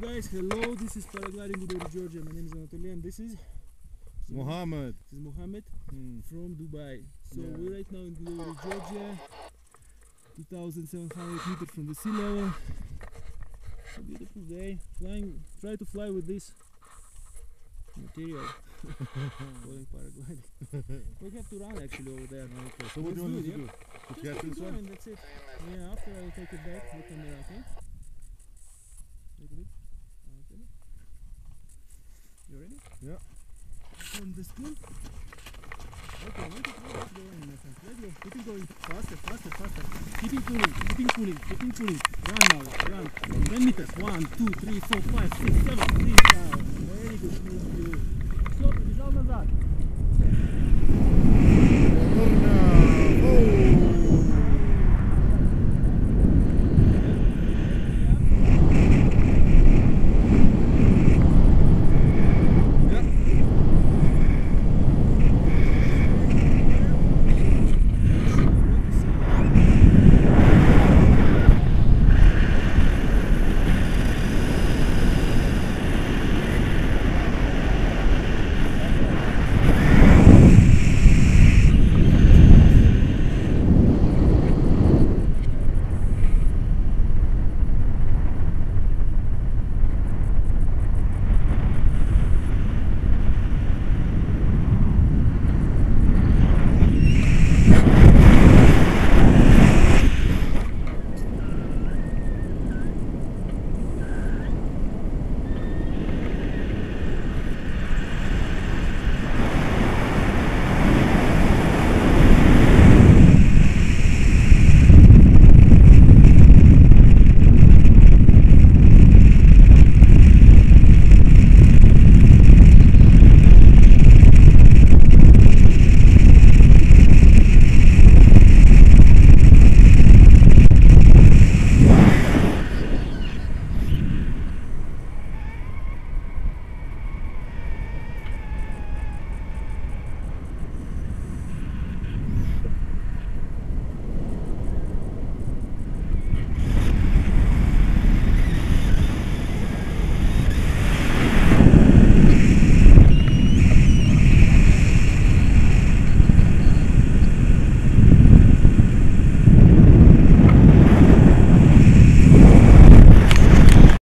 Guys, hello, this is paragliding Gudauri, Georgia. My name is Anatoly and this is Mohammed. This is Mohammed from Dubai. So yeah. We're right now in Gudauri, Georgia, 2,700 meters from the sea level. A beautiful day. Try to fly with this material. Going paragliding. We have to run actually over there now. Okay. So what do you want to do? Just get this one? That's it. Yeah, after I will take it back with the camera, okay? You ready? Yeah. From the spoon. Okay, let it go. Let's go in, my friend. Let go. Keep it going. Faster, faster, faster. Keep it cooling. Keep it cooling. Keep it cooling. Run now. Run. 10 meters. 1, 2, 3, 4, 5, 6, 7, 3, 5. Very good. Stop. Бежал назад.